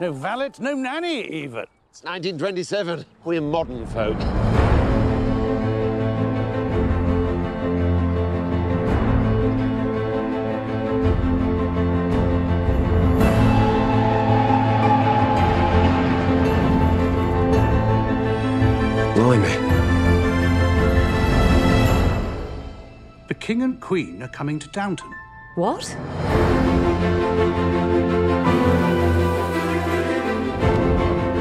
no valet, no nanny even. It's 1927. We're modern folk. The King and Queen are coming to Downton. What?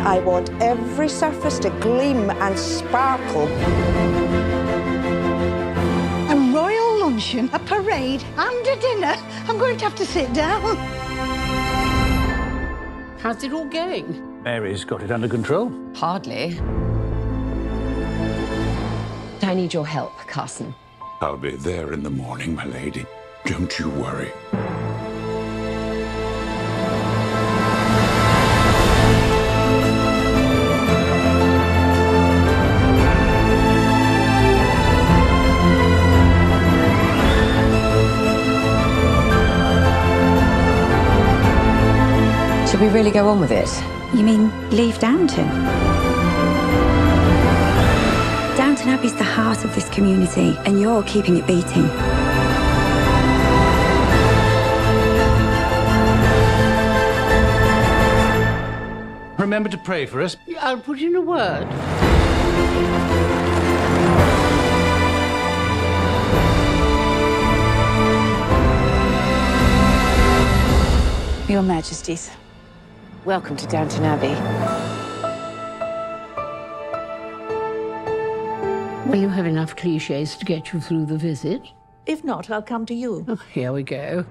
I want every surface to gleam and sparkle. A royal luncheon, a parade, and a dinner. I'm going to have to sit down. How's it all going? Mary's got it under control. Hardly. I need your help, Carson. I'll be there in the morning, my lady. Don't you worry. Should we really go on with it? You mean leave Downton? Downton Abbey's the heart of this community, and you're keeping it beating. Remember to pray for us. I'll put in a word. Your Majesties, welcome to Downton Abbey. Will you have enough clichés to get you through the visit? If not, I'll come to you. Oh, here we go.